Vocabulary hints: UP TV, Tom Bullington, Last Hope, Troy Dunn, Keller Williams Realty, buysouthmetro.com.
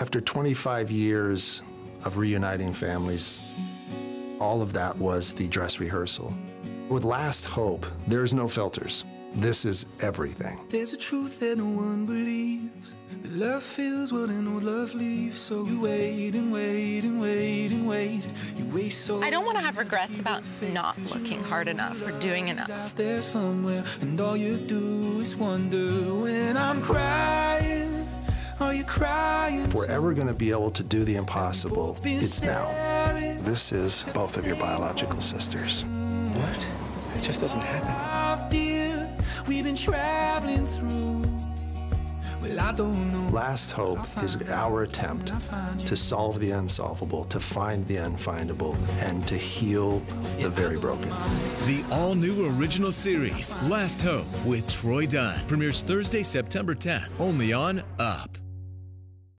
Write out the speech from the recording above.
After 25 years of reuniting families, all of that was the dress rehearsal. With Last Hope, there's no filters. This is everything. There's a truth that no one believes. That love feels what an old love leaves. So you wait and wait and wait and wait. You wait so I don't want to have regrets about not looking hard enough or doing enough. Out there somewhere, and all you do is wonder when I'm crying. Are you crying? If we're ever going to be able to do the impossible, it's now. This is both of your biological sisters. What? It just doesn't happen. We've been traveling through. Well, I don't know. Last Hope is our attempt to solve the unsolvable, to find the unfindable, and to heal the very broken. The all-new original series, Last Hope, with Troy Dunn, premieres Thursday, September 10th, only on Up.